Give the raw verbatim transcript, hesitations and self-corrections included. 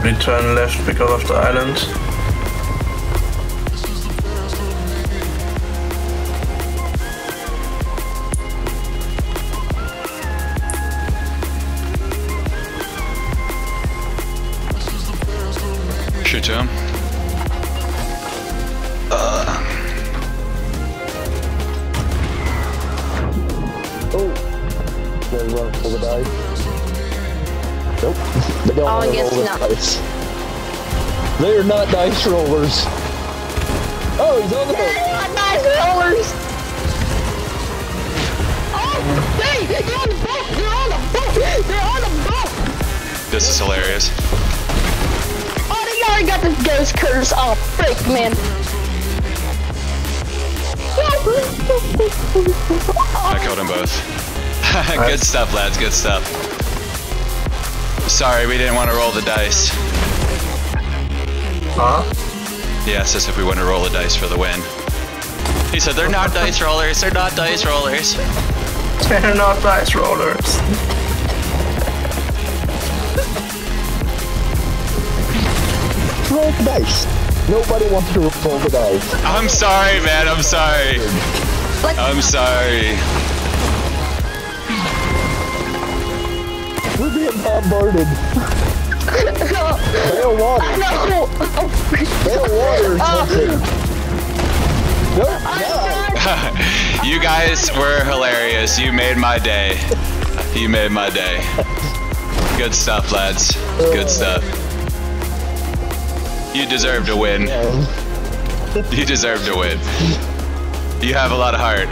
probably turn left because of the island. Shooter. Uh. Oh, they're running for the dive. Nope. They don't oh, yes, roll no. dice. They're not dice rollers. Oh, he's on the boat. They're not dice rollers. Oh, hey, they're on the boat. They're on the boat. They're on the boat. This is hilarious. Oh, they already got this ghost curse. Oh, freak, man. I killed them both. Good stuff, lads. Good stuff. Sorry, we didn't want to roll the dice. Huh? He asked us if we want to roll the dice for the win. He said, they're not dice rollers, they're not dice rollers. They're not dice rollers. Roll the dice. Nobody wants to roll the dice. I'm sorry, man, I'm sorry. I'm sorry. We're being bombarded. Bail water. No. Bail water or something. Uh, nope, no. You guys were hilarious. You made my day. You made my day. Good stuff, lads. Good stuff. You deserve to win. You deserve to win. You have a lot of heart.